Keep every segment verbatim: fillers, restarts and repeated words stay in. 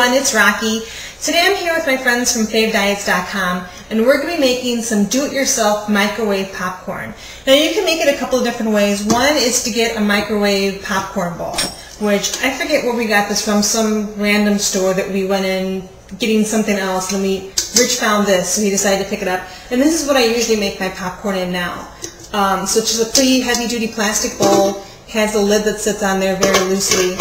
everyone, it's Rocky. Today I'm here with my friends from Fave Diets dot com and we're going to be making some do-it-yourself microwave popcorn. Now you can make it a couple of different ways. One is to get a microwave popcorn bowl, which I forget where we got this from, some random store that we went in getting something else and we Rich found this so he decided to pick it up. And this is what I usually make my popcorn in now. Um, so it's just a pretty heavy-duty plastic bowl, has a lid that sits on there very loosely.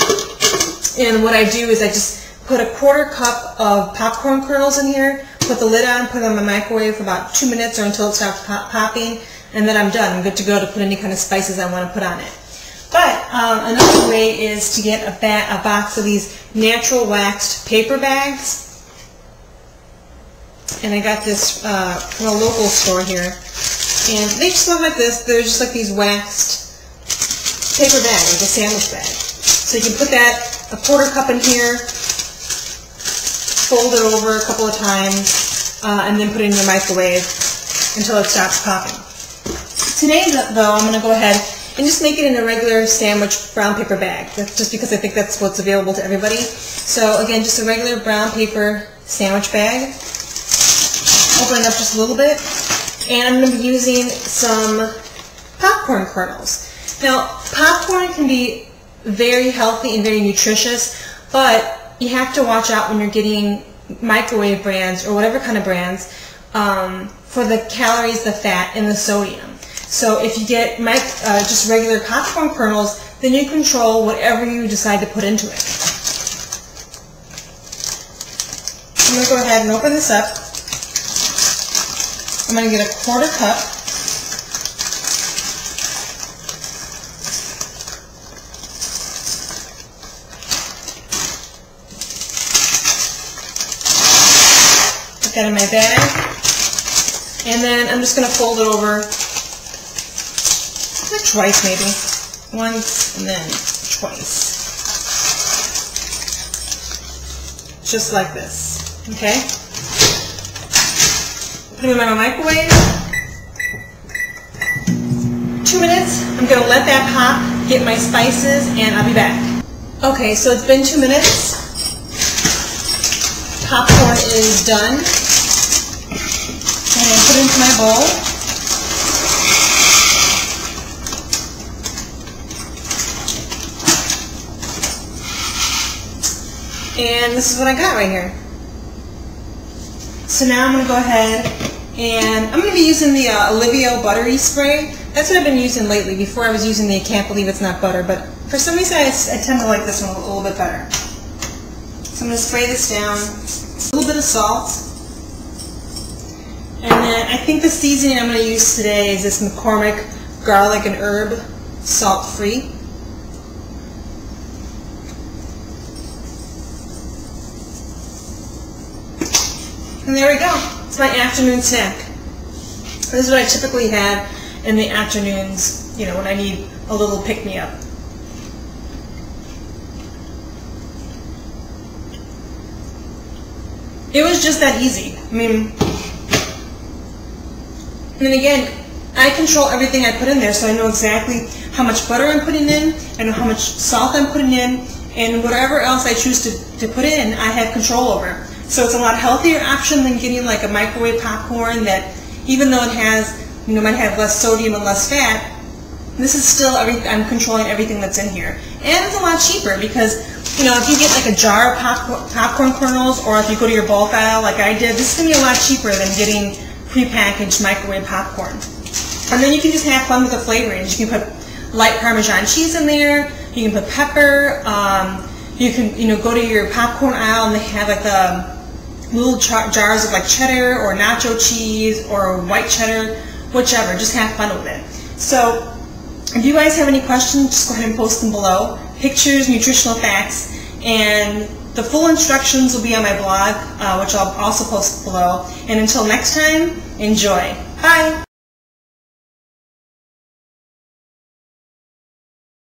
And what I do is I just put a quarter cup of popcorn kernels in here, put the lid on, put it on the microwave for about two minutes or until it stops pop popping, and then I'm done. I'm good to go to put any kind of spices I want to put on it. But um, another way is to get a, ba a box of these natural waxed paper bags. And I got this uh, from a local store here. And they just look like this. They're just like these waxed paper bags, like a sandwich bag. So you can put that a quarter cup in here, fold it over a couple of times, uh, and then put it in your microwave until it stops popping. Today, though, I'm going to go ahead and just make it in a regular sandwich brown paper bag. That's just because I think that's what's available to everybody. So again, just a regular brown paper sandwich bag. Opening up just a little bit, and I'm going to be using some popcorn kernels. Now, popcorn can be very healthy and very nutritious, but you have to watch out when you're getting microwave brands or whatever kind of brands um, for the calories, the fat, and the sodium. So if you get mic uh, just regular popcorn kernels, then you control whatever you decide to put into it. I'm going to go ahead and open this up. I'm going to get a quarter cup. That in my bag, and then I'm just going to fold it over twice, maybe once and then twice, just like this. Okay, put them in my microwave. Two minutes. I'm going to let that pop, get my spices, and I'll be back. Okay, so it's been two minutes. Popcorn is done. I'm going to put it into my bowl. And this is what I got right here. So now I'm going to go ahead and I'm going to be using the uh, Olivio buttery spray. That's what I've been using lately. Before I was using the I Can't Believe It's Not Butter, but for some reason I, I tend to like this one a little bit better. So I'm going to spray this down, a little bit of salt, and then I think the seasoning I'm going to use today is this McCormick garlic and herb, salt free. And there we go, it's my afternoon snack. This is what I typically have in the afternoons, you know, when I need a little pick-me-up. It was just that easy. I mean, and then again, I control everything I put in there, so I know exactly how much butter I'm putting in, I know how much salt I'm putting in, and whatever else I choose to, to put in, I have control over. So it's a lot healthier option than getting like a microwave popcorn that, even though it has, you know, might have less sodium and less fat, this is still, every, I'm controlling everything that's in here. And it's a lot cheaper because, you know, if you get like a jar of pop popcorn kernels, or if you go to your bulk aisle like I did, this is going to be a lot cheaper than getting prepackaged microwave popcorn. And then you can just have fun with the flavorings. You can put light Parmesan cheese in there, you can put pepper, um, you can, you know, go to your popcorn aisle and they have like the little jars of like cheddar or nacho cheese or white cheddar, whichever, just have fun with it. So, if you guys have any questions, just go ahead and post them below. Pictures, nutritional facts, and the full instructions will be on my blog, uh, which I'll also post below. And until next time, enjoy. Bye!